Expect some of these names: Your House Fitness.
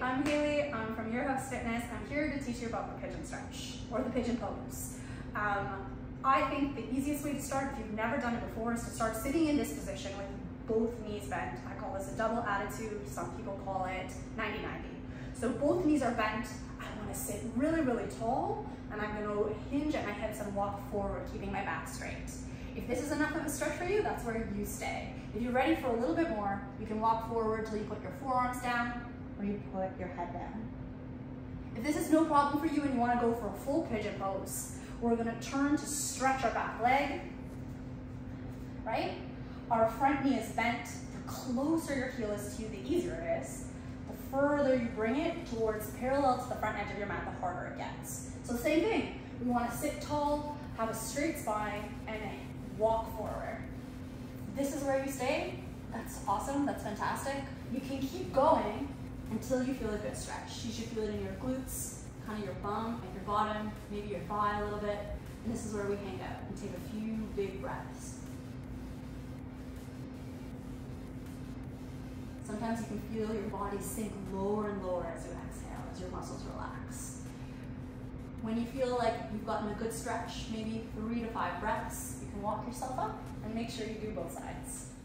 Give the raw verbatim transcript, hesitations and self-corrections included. Hi, I'm Haley. I'm from Your House Fitness. I'm here to teach you about the pigeon stretch or the pigeon pose. Um, I think the easiest way to start, if you've never done it before, is to start sitting in this position with both knees bent. I call this a double attitude. Some people call it ninety ninety. So both knees are bent. I want to sit really, really tall, and I'm going to hinge at my hips and walk forward, keeping my back straight. If this is enough of a stretch for you, that's where you stay. If you're ready for a little bit more, you can walk forward till you put your forearms down or you put your head down. If this is no problem for you and you want to go for a full pigeon pose, we're going to turn to stretch our back leg, right? Our front knee is bent. The closer your heel is to you, the easier it is. The further you bring it towards parallel to the front edge of your mat, the harder it gets. So same thing. We want to sit tall, have a straight spine, and walk forward. This is where you stay. That's awesome. That's fantastic. You can keep going until you feel a good stretch. You should feel it in your glutes, kind of your bum, like your bottom, maybe your thigh a little bit. And this is where we hang out and take a few big breaths. Sometimes you can feel your body sink lower and lower as you exhale, as your muscles relax. When you feel like you've gotten a good stretch, maybe three to five breaths, you can walk yourself up and make sure you do both sides.